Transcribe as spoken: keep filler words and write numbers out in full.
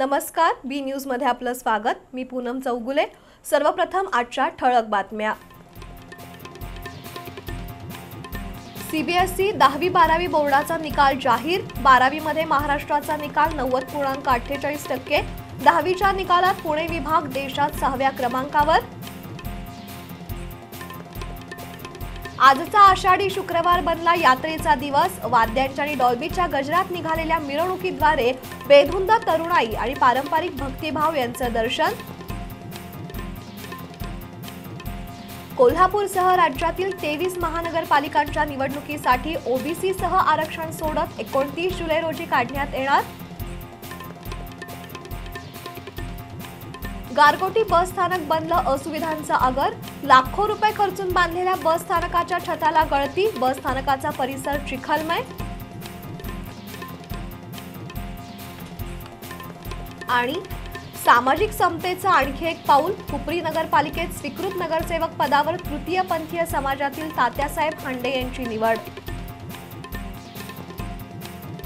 नमस्कार, B news मध्ये आपलं स्वागत। मी पूनम चौगुले। सर्वप्रथम आजच्या ठळक बातम्या। सीबीएसई दहावी बारावी बोर्डाचा निकाल जाहीर। बारावी मध्ये महाराष्ट्राचा निकाल नव्वद पूर्णांक अठ्ठेचाळीस टक्के। दहावीच्या निकालात पुणे विभाग देशात सहाव्या क्रमांकावर। आजचा आषाढी शुक्रवार बनला यात्रेचा दिवस। वाद्यांच्या आणि डॉल्बीच्या गजरात निघालेल्या मिरवणुकीद्वारे बेधुंद तरुणाई आणि पारंपरिक भक्तिभाव यांचं दर्शन। कोल्हापूरसह राज्यातील तेवीस महानगरपालिकांच्या निवडणुकीसाठी ओबीसीसह आरक्षण सोडत एकोणतीस जुलै रोजी काढण्यात येणार। गारगोटी बस स्थानक बनलं असुविधांचं आगर। लाखो रुपये खर्चून बांधलेल्या बस स्थानकाच्या छताला गळती। बस स्थानकाचा परिसर चिखलमय। आणि सामाजिक समतेचं आणखी एक पाऊल। हुपरी नगरपालिकेत स्वीकृत नगरसेवक पदावर तृतीय पंथीय समाजातील तात्यासाहेब हांडे यांची निवड।